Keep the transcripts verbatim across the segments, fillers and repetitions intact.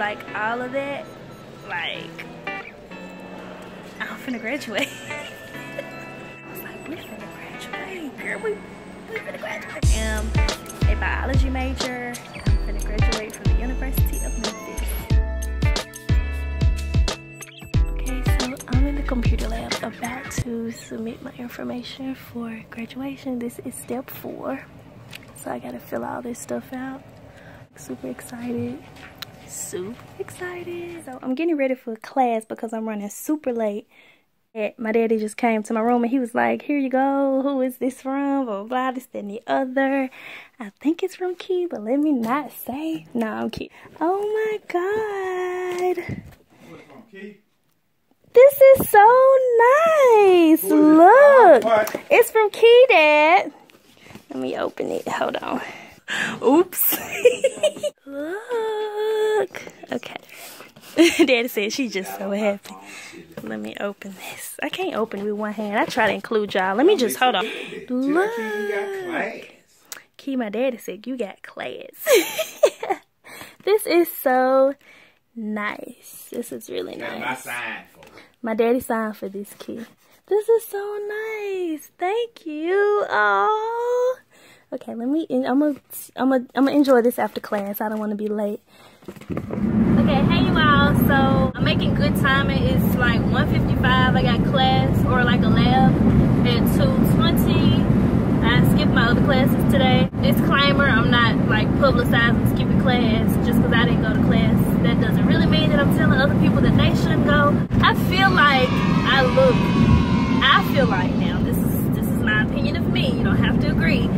like all of that, like I'm finna graduate. I was like, we finna graduate, girl, we we finna graduate. I'm a biology major. I'm finna graduate from the University of Memphis. Okay, so I'm in the computer lab about to submit my information for graduation. This is step four. So I gotta fill all this stuff out. Super excited, super excited. So I'm getting ready for class because I'm running super late. My daddy just came to my room and he was like, here you go, who is this from, blah, blah, this, that, and the other. I think it's from Key, but let me not say. No, I'm kidding. Oh my God. What's from Key? This is so nice. Is Look, it? It's from Key, Dad. Let me open it. Hold on. Oops. Look. Okay. Daddy said she's just so happy. Let me open this. I can't open it with one hand. I try to include y'all. Let me just hold on. Look. Key, my daddy said you got class. This is so nice. This is really nice. My daddy signed for this, Key. This is so nice. Thank you. Aww. Okay, let me. I'm gonna. I'm gonna. I'm gonna enjoy this after class. I don't want to be late. Okay, hey you all. So I'm making good timing. It's like one fifty-five. I got class or like a lab at two twenty. I skipped my other classes today. Disclaimer: I'm not like publicizing skipping class just because I didn't go to class. That doesn't really mean that I'm telling other people that they shouldn't go. I feel like I look. I feel like now this is this is my opinion of me. You don't have to agree.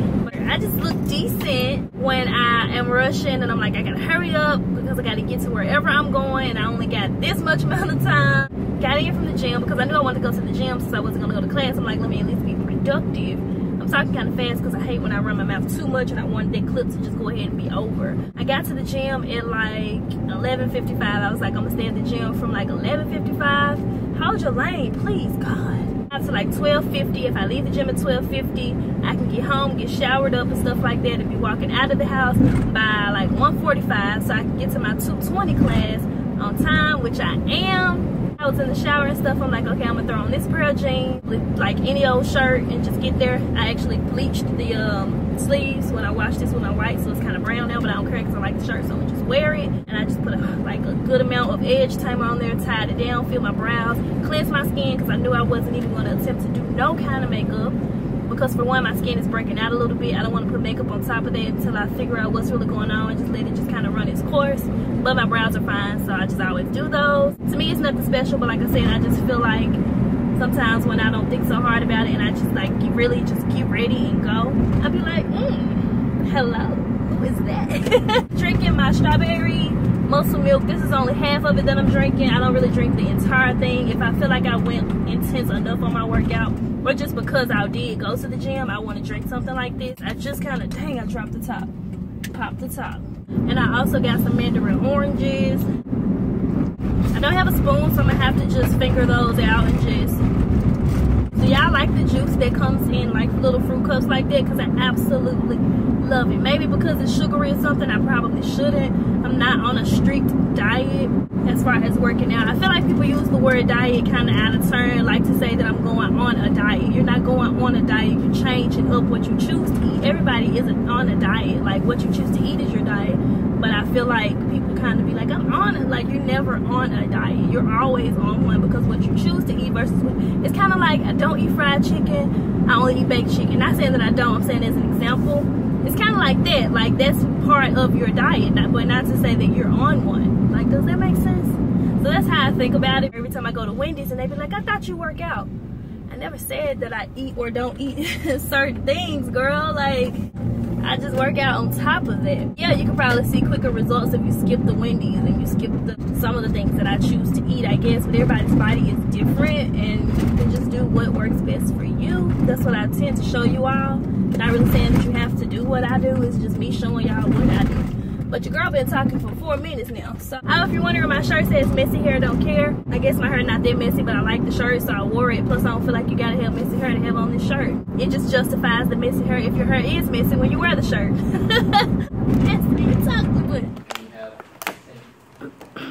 I just look decent when I am rushing and I'm like, I gotta hurry up because I gotta get to wherever I'm going and I only got this much amount of time. Got in from the gym because I knew I wanted to go to the gym since I wasn't gonna go to class. I'm like, let me at least be productive. I'm talking kind of fast because I hate when I run my mouth too much and I wanted that clip to just go ahead and be over. I got to the gym at like eleven fifty-five. I was like, I'm gonna stay at the gym from like eleven fifty-five. Hold your lane, please, God. To like twelve fifty. If I leave the gym at twelve fifty, I can get home, get showered up and stuff like that and be walking out of the house by like one forty-five so I can get to my two twenty class on time, which I am. I was in the shower and stuff. I'm like, okay, I'm gonna throw on this pair of jeans with like any old shirt and just get there. I actually bleached the um, sleeves when I washed this with my white, so it's kind of brown now, but I don't care because I like the shirt, so I'm gonna just wear it. And I just put a, like a good amount of edge tamer on there, tied it down, feel my brows, cleanse my skin because I knew I wasn't even going to attempt to do no kind of makeup because for one, my skin is breaking out a little bit. I don't want to put makeup on top of that until I figure out what's really going on and just let it just kind of run its course. But my brows are fine, so I just always do those. To me, it's nothing special, but like I said, I just feel like sometimes when I don't think so hard about it and I just like really just get ready and go, I'll be like, mm, hello, who is that? Drinking my strawberry muscle milk. This is only half of it that I'm drinking. I don't really drink the entire thing. If I feel like I went intense enough on my workout, or just because I did go to the gym, I want to drink something like this. I just kind of, dang, I dropped the top. Pop the top. And I also got some mandarin oranges. I don't have a spoon, so I'm going to have to just finger those out and just... Do y'all like the juice that comes in like little fruit cups like that? Because I absolutely love it. Maybe because it's sugary or something, I probably shouldn't. I'm not on a strict diet as far as working out. I feel like people use the word diet kind of out of turn, like to say that I'm going on a diet. You're not going on a diet. You're changing up what you choose to eat. Everybody isn't on a diet. Like, what you choose to eat is your diet. But I feel like people kind of be like, I'm on it. Like, you're never on a diet. You're always on one because what you choose to eat versus what... It's kind of like, I don't eat fried chicken. I only eat baked chicken. Not saying that I don't. I'm saying as an example. It's kind of like that. Like, that's part of your diet, but not to say that you're on one. Like, does that make sense? So that's how I think about it. Every time I go to Wendy's and they be like, I thought you work out. I never said that I eat or don't eat certain things, girl. Like, I just work out on top of that. Yeah, you can probably see quicker results if you skip the Wendy's and you skip the, some of the things that I choose to eat, I guess. But everybody's body is different and you can just do what works best for you. That's what I tend to show you all. Not really saying that you have to do what I do. It's just me showing y'all what I do. But your girl been talking for four minutes now. So I don't know if you're wondering, my shirt says messy hair, don't care. I guess my hair not that messy, but I like the shirt, so I wore it. Plus, I don't feel like you gotta have messy hair to have on this shirt. It just justifies the messy hair if your hair is messy when you wear the shirt. That's what you're talking about.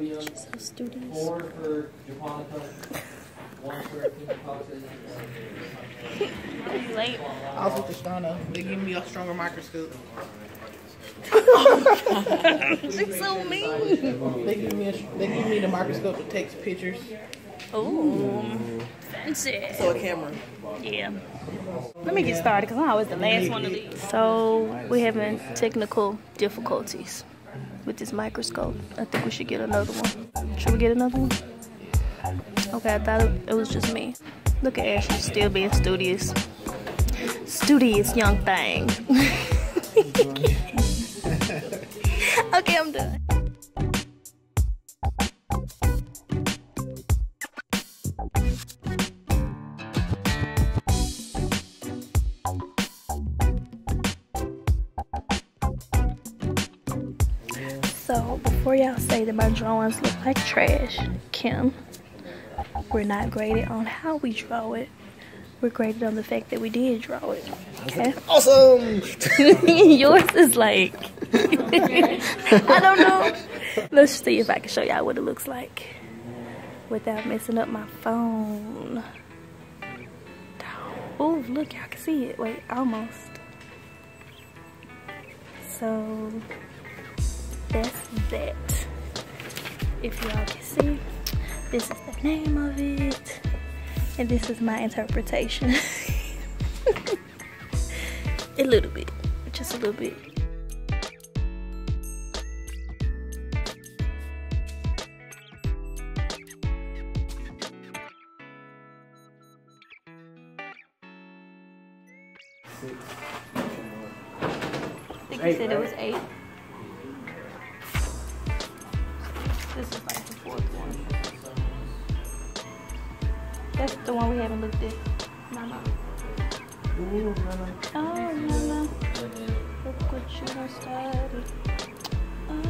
Jesus, do this. Four for Japonica, one for I'm late. I was with Ashtana. They give me a stronger microscope. It's so mean. They give me a, they give me the microscope that takes pictures. Oh, fancy. So a camera. Yeah. Let me get started because I'm always the last one to leave. So we're having technical difficulties with this microscope. I think we should get another one. Should we get another one? Okay, I thought it was just me. Look at Ashley still being studious. Studious young thing. Okay, I'm done. So, before y'all say that my drawings look like trash, Kim, we're not graded on how we draw it. We're graded on the fact that we did draw it. Okay? Awesome! Yours is like... I don't know. Let's see if I can show y'all what it looks like without messing up my phone. Oh, look, y'all can see it. Wait, almost. So, that's that. If y'all can see, this is the name of it. And this is my interpretation. A little bit, just a little bit. I think you said it was eight. This is like the fourth one. That's the one we haven't looked at. No, no. Oh, no, no. Look what you done started. Oh,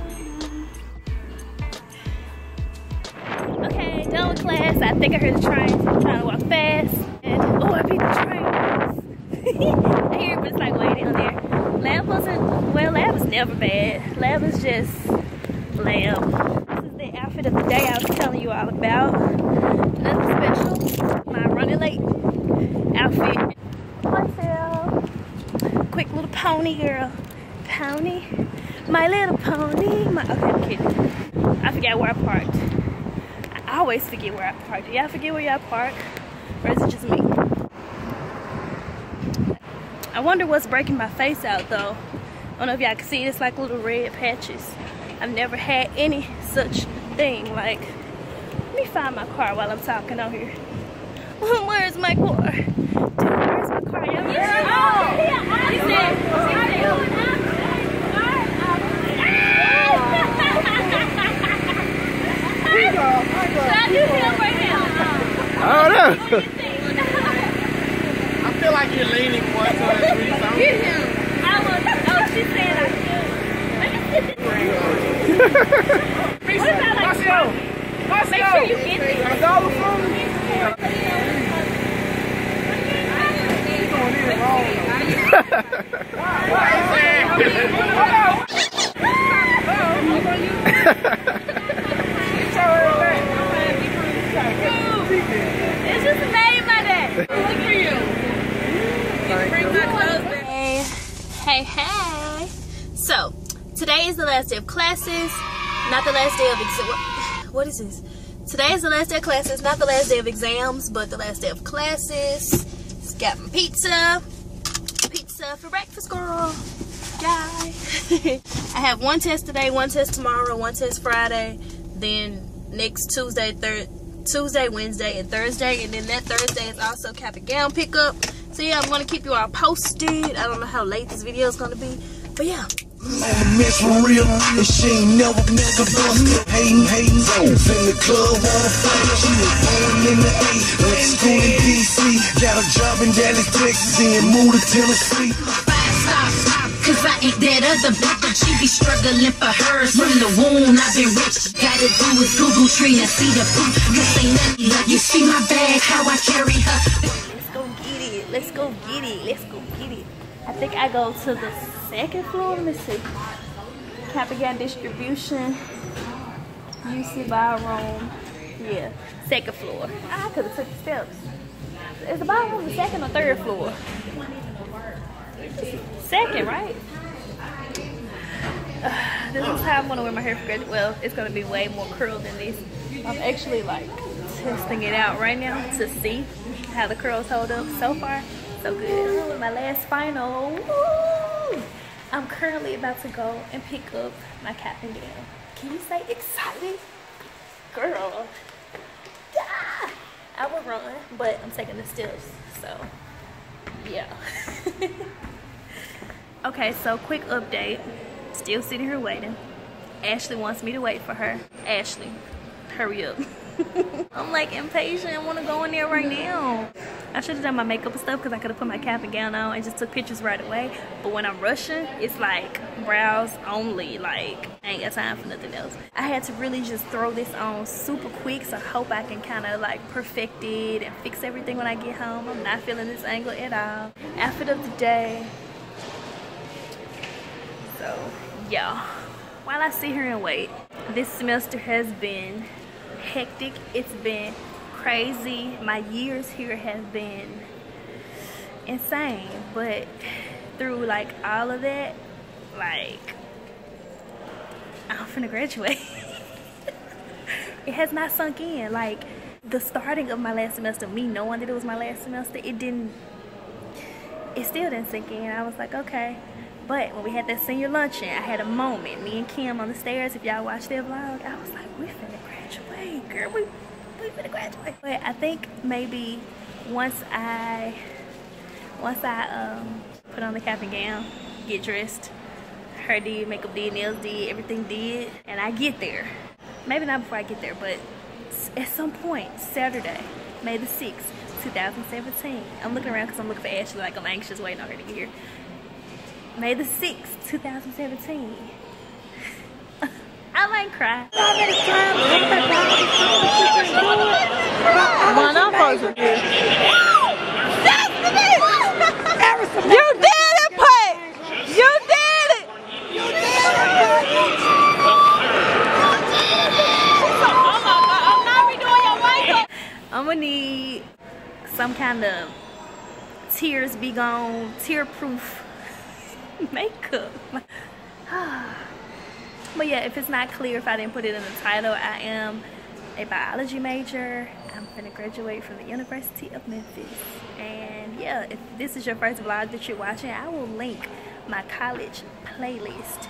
no. Okay, done with class. I think I heard the train, so I'm trying to walk fast. And, oh, I beat the train. I hear it, but it's like waiting on there. Lab wasn't, well, lab was never bad. Lab was just lab. This is the outfit of the day I was telling you all about. Nothing special. My running late outfit. Myself. Quick little pony girl. Pony. My little pony. My, okay, I'm kidding. I forgot where I parked. I always forget where I parked. Do y'all forget where y'all park? Or is it just me? I wonder what's breaking my face out though. I don't know if y'all can see it. It's like little red patches. I've never had any such thing. Like, let me find my car while I'm talking on here. Where's my car? Dude, where's my car? Y'all right now? I I feel like you're leaning one time. You do. I was. Oh, she said I could. What about like Marcio? Make sure you get me. A dollar from me. You're going in wrong. It's just the name of that. Look for you. Hey, hey, hey. So, today is the last day of classes, not the last day of exams. What is this? Today is the last day of classes, not the last day of exams, but the last day of classes. Just got my pizza. Pizza for breakfast, girl. Yay. I have one test today, one test tomorrow, one test Friday, then next Tuesday, third Tuesday, Wednesday, and Thursday, and then that Thursday is also cap and gown pickup. So yeah, I'm gonna keep you all posted. I don't know how late this video is gonna be, but yeah. Oh, miss for real, this shit ain't never, never busted. Hating, hating, zones in the club, wanna fight. She was born in the eight, went to school in D C, got a job in Dallas, Texas, and moved to Tennessee. Five stars, stop, cause I ain't that other bitch, but she be struggling for hers. From the womb, I've been rich. Gotta do is Google tree and see the poop. This ain't nothing, love. You see my bag, how I carry her. Let's go get it. Let's go get it. I think I go to the second floor. Let me see. Capigan distribution. You sit by a room. Yeah, second floor. I could have took the steps. Is the ballroom the second or third floor? Second, right? Uh, this is how I'm gonna wear my hair for graduation. Well, it's gonna be way more curled than this. I'm actually like testing it out right now to see how the curls hold up. So far, so good. My last final. Woo! I'm currently about to go and pick up my cap and gown. Can you say excited? Girl. Ah! I would run, but I'm taking the steps, so yeah. Okay, so quick update. Still sitting here waiting. Ashley wants me to wait for her. Ashley, hurry up. I'm like impatient. I want to go in there right now. I should have done my makeup and stuff because I could have put my cap and gown on and just took pictures right away. But when I'm rushing, it's like brows only. Like, I ain't got time for nothing else. I had to really just throw this on super quick, so I hope I can kind of like perfect it and fix everything when I get home. I'm not feeling this angle at all. Outfit of the day. So, yeah. While I sit here and wait, this semester has been hectic. It's been crazy. My years here have been insane, but through like all of that, like I'm finna graduate. It has not sunk in. Like the starting of my last semester, me knowing that it was my last semester, it didn't it still didn't sink in. I was like, okay. But when we had that senior luncheon, I had a moment, me and Kim on the stairs. If y'all watched their vlog, I was like, we finna graduate, girl, we we finna graduate. But I think maybe once I once I um put on the cap and gown, get dressed, hair did, makeup did, nails did, everything did, and I get there. Maybe not before I get there, but at some point, Saturday, May the sixth, two thousand seventeen. I'm looking around because I'm looking for Ashley, like I'm anxious waiting on her to get here. May the sixth, two thousand seventeen. I might cry. You did it, Pat! You did it! You did it! Oh my God, I'm not redoing your makeup! I'm gonna need some kind of tears be gone, tear proof makeup. But yeah, if it's not clear, if I didn't put it in the title, I am a biology major. I'm gonna graduate from the University of Memphis. And yeah, if this is your first vlog that you're watching, I will link my college playlist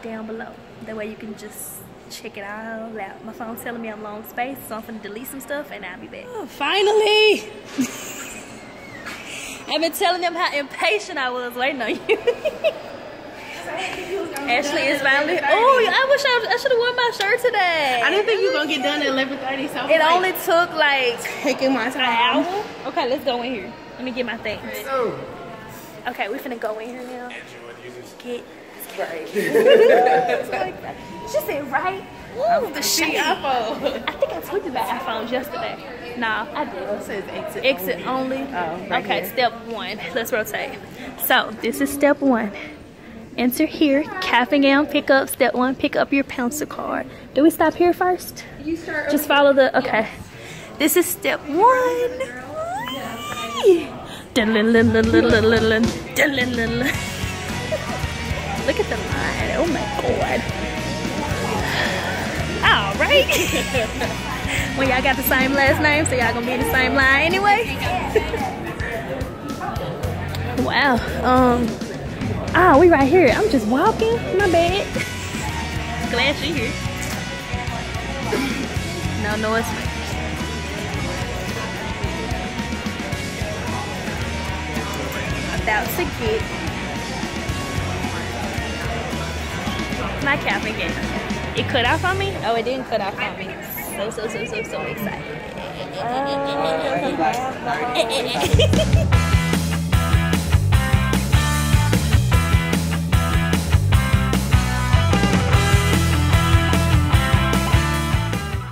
down below. That way you can just check it all out. My phone's telling me I'm long space, so I'm gonna delete some stuff and I'll be back. Oh, finally! I've been telling them how impatient I was waiting on you. Ashley is finally. Oh, I wish I, I should have worn my shirt today. I didn't think you were gonna get done at eleven thirty. So it like, only took like taking my time. An hour. Okay, let's go in here. Let me get my things. Okay, we finna go in here now. Get right. She said right. Ooh, the shit. iPhone. I think I talked about iPhones yesterday. Nah, I did. It says exit, exit only. only. Oh, right okay, here. Step one. Let's rotate. So this is step one. Enter here. Cap and gown pick up. Step one. Pick up your pouncer card. Do we stop here first? You start. Just follow the. Okay. Yes. This is step one. Look at the line. Oh my God. All right. When y'all got the same last name, so y'all gonna be in the same line anyway. Wow. Um. Ah, oh, we right here. I'm just walking. My bad. Glad you're here. No noise. About to get my cap again. It cut off on me? Oh, it didn't cut off on me. So, so, so, so, so excited. Uh,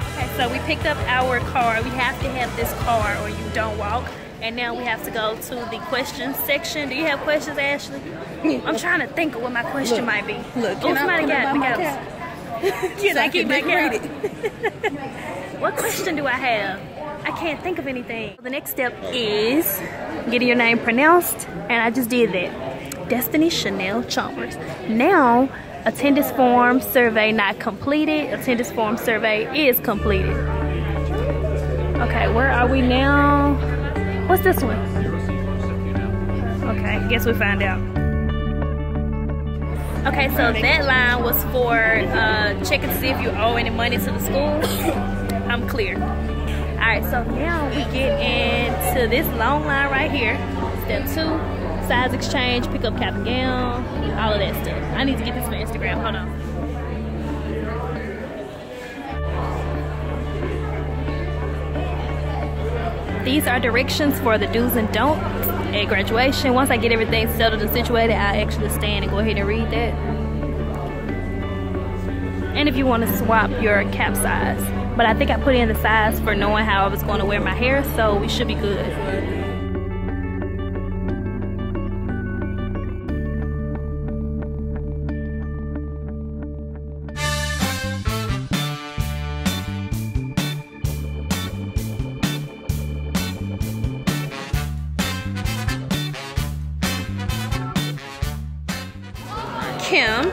Okay, so we picked up our car. We have to have this car or you don't walk. And now we have to go to the questions section. Do you have questions, Ashley? I'm trying to think of what my question look, might be. Look, oh, somebody got it. Can so I, I keep my credit? What question do I have? I can't think of anything. The next step is getting your name pronounced, and I just did that. Destiny Chanel Chalmers. Now, attendance form survey not completed. Attendance form survey is completed. Okay, where are we now? What's this one? Okay, guess we find out. Okay, so that line was for uh, checking to see if you owe any money to the school. I'm clear. All right, so now we get into this long line right here. Step two, size exchange, pick up cap and gown, all of that stuff. I need to get this for Instagram, hold on. These are directions for the do's and don'ts at graduation. Once I get everything settled and situated, I actually stand and go ahead and read that. And if you want to swap your cap size. But I think I put in the size for knowing how I was going to wear my hair, so we should be good. Kim,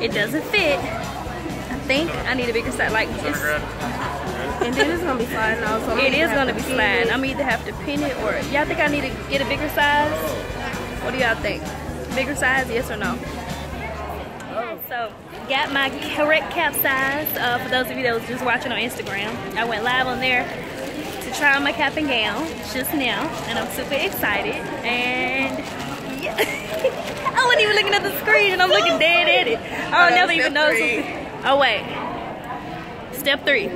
it doesn't fit. I think I need a bigger size. Like it's, and then it's gonna be sliding out. So it is gonna be sliding. I'm either have to pin it or y'all think I need to get a bigger size? What do y'all think? Bigger size, yes or no? Oh. So got my correct cap size. Uh, for those of you that was just watching on Instagram, I went live on there to try on my cap and gown just now, and I'm super excited. And yeah. I wasn't even looking at the screen and I'm looking dead at it. I don't never even notice something. Oh wait. Step three. Use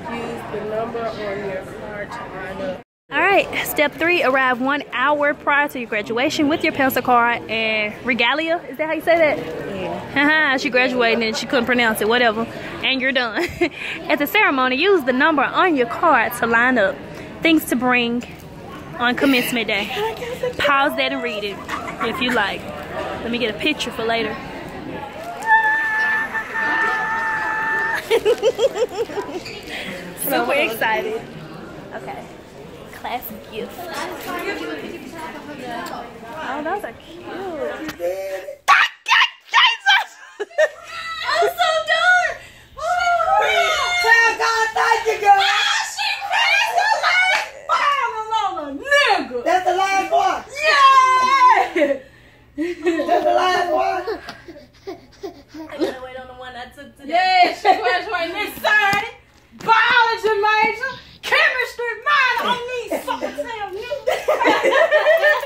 the number on your card to sign up. Alright, step three, arrive one hour prior to your graduation with your pencil card and regalia. Is that how you say that? Yeah. Haha, she graduated and she couldn't pronounce it, whatever. And you're done. At the ceremony, use the number on your card to line up. Things to bring on commencement day. Pause that and read it if you like. Let me get a picture for later. Super excited. Okay. Class gift. Oh, those are cute. Jesus! I'm so dark! Tell God thank you, girl! That's the last one. Yeah! That's the last one. I gotta wait on the one I took today. Yeah, she graduated next Saturday. Biology major, chemistry minor. I need something to tell you.